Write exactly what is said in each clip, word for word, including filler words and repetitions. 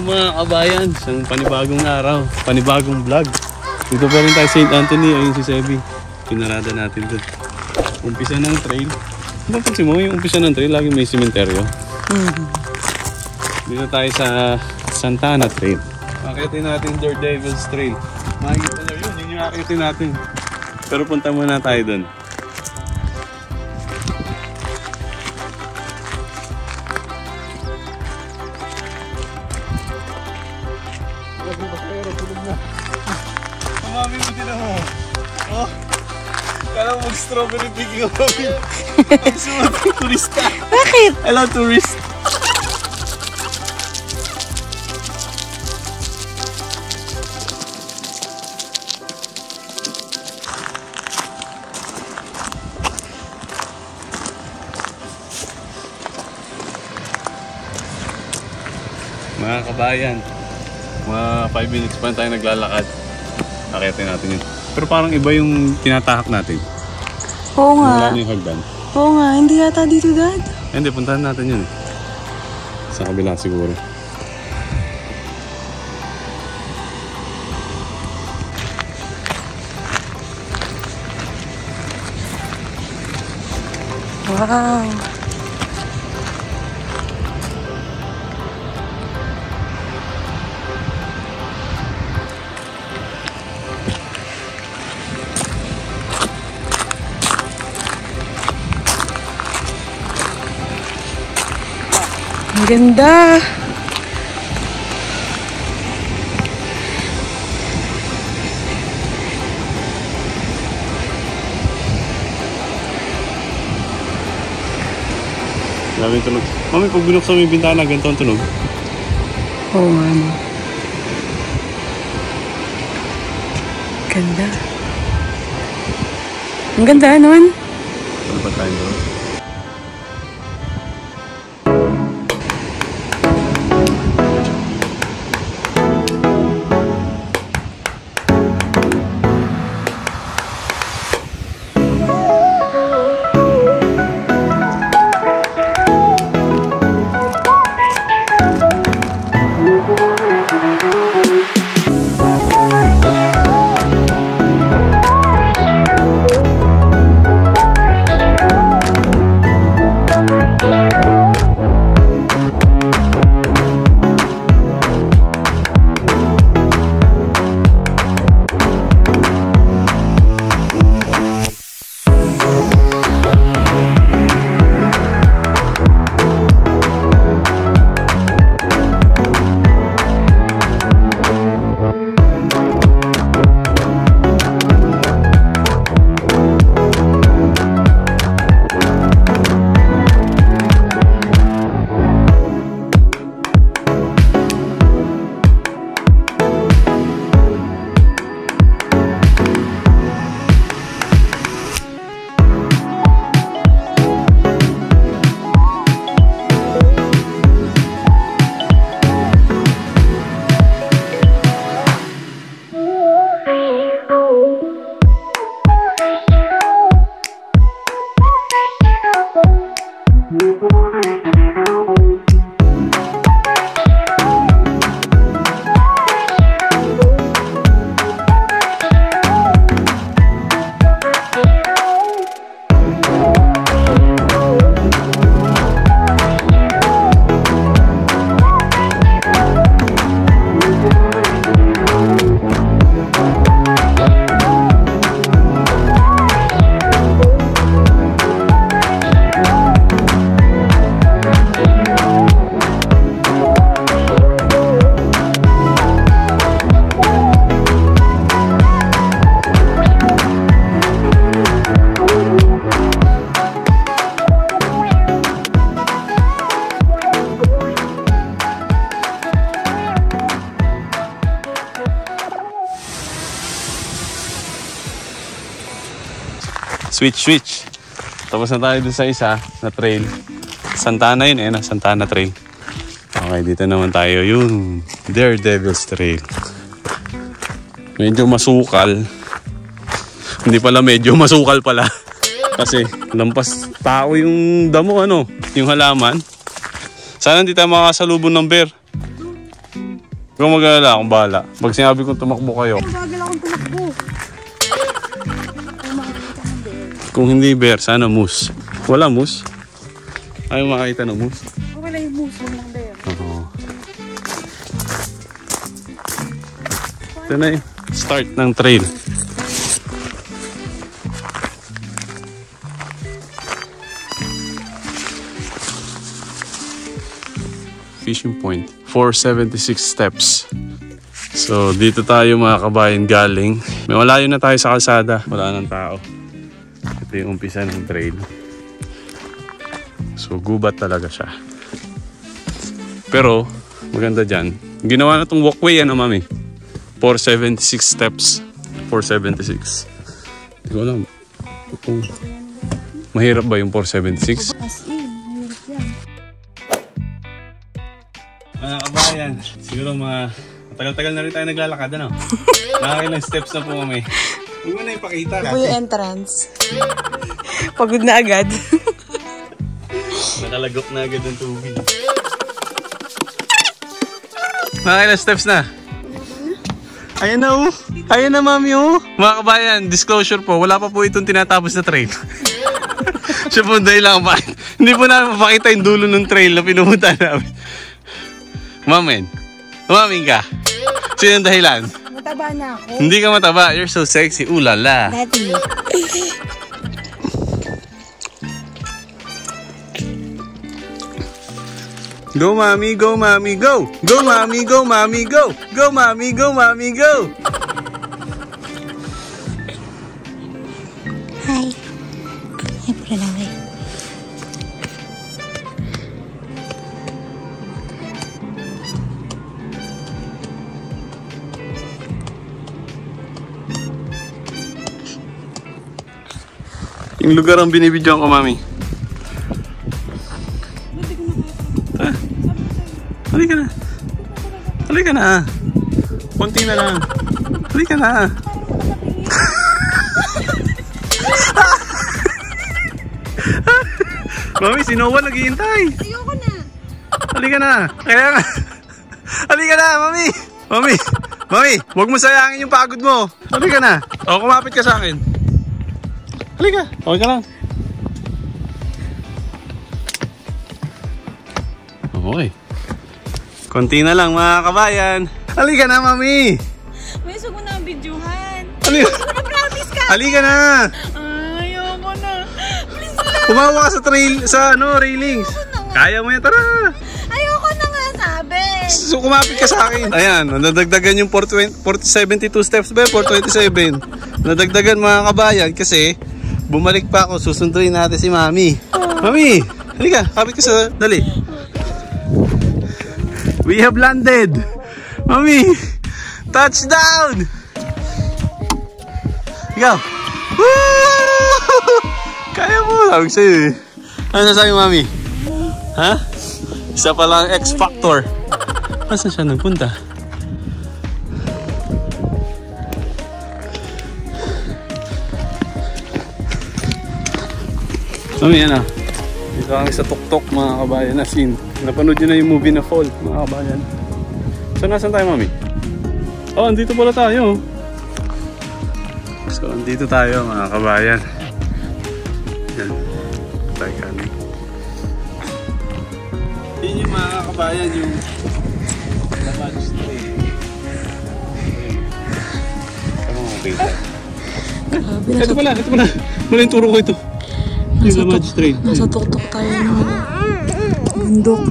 mga kabayan, isang panibagong araw, panibagong vlog. Dito pa rin tayo Saint Anthony, ayun si Sebi. Pinarada natin doon. Umpisa ng trail. Napansin mo, yung umpisa ng trail, lagi may simenteryo. Dito tayo sa Santana Trail. Pakitin natin Dirt Devil's Trail. Makikita nyo yun, yun yung akitin natin. Pero punta muna tayo doon. Mami mo din ako. Oh, kala mo mag-strawberry picking ako. Ang sumat ko, turista. Bakit? Hello, tourist. Mga kabayan, mga five minutes pa tayo naglalakad. Nakita natin yun. Pero parang iba yung tinatahak natin. Oo nga. Wala yung hagdan. Oo nga. Hindi yata dito, Dad. Hindi. Puntahan natin yun. Sa kabila siguro. Wow. Ganda. Maraming tunog. Mami, pag binuksan mo yung bintana, ganito ang tunog. Oo, mami. Ganda. Ang ganda naman. Ano ba tayo doon? Switch, switch. Tapos na tayo dun sa isa na trail. Santana yun eh, na Santana Trail. Okay, dito naman tayo yung Daredevil's Trail. Medyo masukal. Hindi pala medyo, masukal pala. Kasi lampas tao yung damo, ano, yung halaman. Sana hindi tayo makasalubong ng bear. Huwag kang mag-alala, akong bahala. Pag sinabi kong tumakbo kayo. Ay, bagal akong tumakbo. Kung hindi bear, sana moose. Wala moose? Ayaw makakita ng moose? Wala yung moose, wala yung bear. Oo. Ito na yung start ng trail. Fishing point, four seventy-six steps. So dito tayo mga kabayan galing. May malayo na tayo sa kalsada, wala nang tao. Ito yung umpisa ng trail. So gubat talaga siya. Pero maganda dyan, ginawa na tong walkway ano mami? four seventy-six steps. four seventy-six. Hindi ko alam. Mahirap ba yung four seventy-six? Mga kabayan, siguro mga matagal-tagal na rin tayo naglalakad, ano? Nakakailang steps na po kami. Huwag mo na ipakita. Ito po yung entrance. Pagod na agad. Nakalagok na agad ang tubig. Nakakailang steps na. Ayan na oh. Ayan na mami oh. Mga kabayan, disclosure po, wala pa po itong tinatapos na trail. Siya po dahil lang ba? Hindi po namin mapakita yung dulo ng trail na pinupunta namin. Umamin. Umamin ka. Sino ang dahilan? Mataba na ako. Hindi ka mataba. You're so sexy. Ooh la la. Daddy. Go mommy, go mommy, go. Go mommy, go mommy, go. Go mommy, go mommy, go. Hi. Ay, pula lang eh. Yung lugar ang binibidyoan ko, mami. Ah, halika na. Halika na. Konti na lang. Halika na. Mami, si Noah naghihintay. Ayoko na. Halika na. Kaya nga. Halika na, mami. Mami. Mami, huwag mo sayangin yung pagod mo. Halika na. O, kumapit ka sa akin. Halika! Okay ka lang. Okay. Konti na lang mga kabayan. Halika na, mami! May sugo na ang bidyuhan. Halika! Na-practice ka! Halika na! Ay, ayoko na. Please lang! Pumawa ka sa trail, sa ano, railings. Kaya mo yan, tara! Ayoko na nga sabi! So, kumapit ka sa akin. Ayan, nadagdagan yung four seventy-two steps ba? four twenty-seven. Nadagdagan mga kabayan kasi bumalik pa ako, susunduin natin si Mami. Mami, halika, kapit ka sa dali. We have landed. Mami, touchdown! Ikaw. Woo! Kaya mo, tawag sa'yo eh. Ano sasabi Mami? Ha? Isa pa lang X Factor. Asan siya nagpunta? Mami, ano? Dito kami sa tuktok mga kabayan na scene. Napanood nyo na yung movie na Fall mga kabayan. So nasan tayo mami? Oh, andito pala tayo. So andito tayo mga kabayan. Yan. Tayo kanin. Yun yung mga kabayan yung Atlantic Ocean. Ano mong pita? Ito pala, ito pala. Mali yung turo ko ito. Nasa, tuk nasa tuktok tayo ng bundok.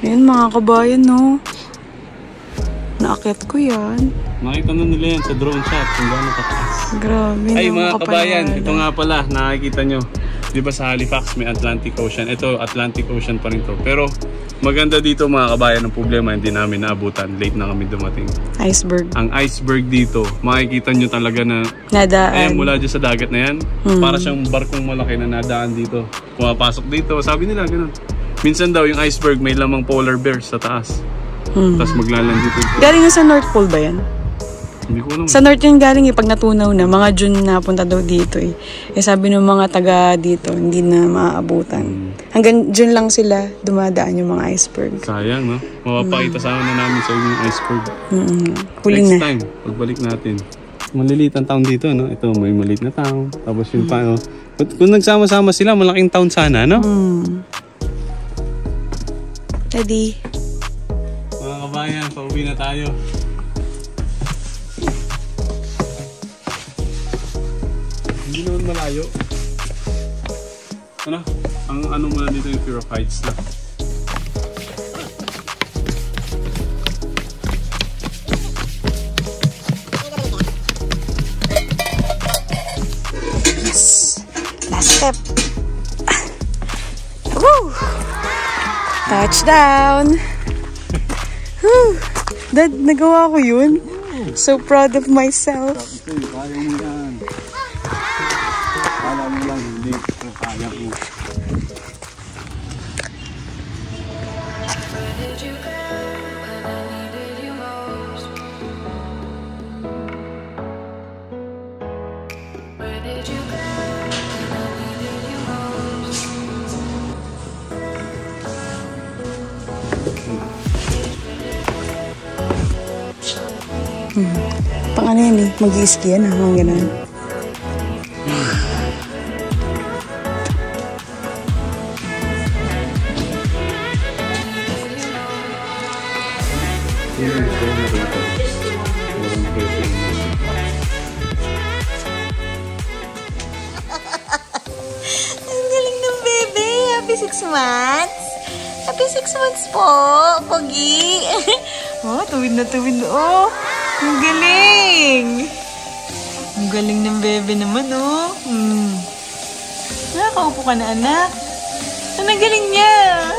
Ayan mga kabayan, no? Naakit ko yan. Nakita na nila yan sa drone shot kung gano'ng kataas. Grabe. Ay mga kabayan, ito nga pala, nakikita nyo. Di ba sa Halifax may Atlantic Ocean? Ito, Atlantic Ocean pa rin to. Pero maganda dito mga kabayan, ang problema hindi namin naabutan. Late na kami dumating. Iceberg. Ang iceberg dito, makikita nyo talaga na nadaan. Ayan, mula dyan sa dagat na yan. Hmm. Para siyang barkong malaki na nadaan dito. Pumapasok dito, sabi nila ganun. Minsan daw yung iceberg may lamang polar bears sa taas. Hmm. Tapos maglalan dito. Galing na sa North Pole ba yan? Hindi ko alam. Sa North yung galing eh. Pag natunaw na, mga June na punta daw dito eh. Eh sabi ng mga taga dito, hindi na maaabutan. Hmm. Hanggang June lang sila dumadaan yung mga iceberg. Sayang no? Mapapakita hmm. sana na namin sa yung iceberg. Hmm. Huling next na time, pagbalik natin. Maliliit ang town dito, no? Ito, may maliit na town. Tapos yung hmm. paano. Kung nagsama-sama sila, malaking town sana, no? Hmm. Daddy. Mga kabayan, pauwi na tayo. Hindi naman malayo. Ano? Ang ano muna dito yung fear of heights na. Yes! Last step! Woo! Touchdown! Whew. Dad, nagawa ko yun. So proud of myself. Kaya mo yan. Kaya mo lang, hindi. Kaya mo. Pang ano yan eh, mag-i-ski yan hanggang gano'n. Ang galing ng bebe! Happy six months! Happy six months po! Pogi! Oh, tuwid na tuwid. Oh! Ang galing! Ang galing ng bebe naman, oh. Mm. Nakaupo ka na, anak. Ang galing niya.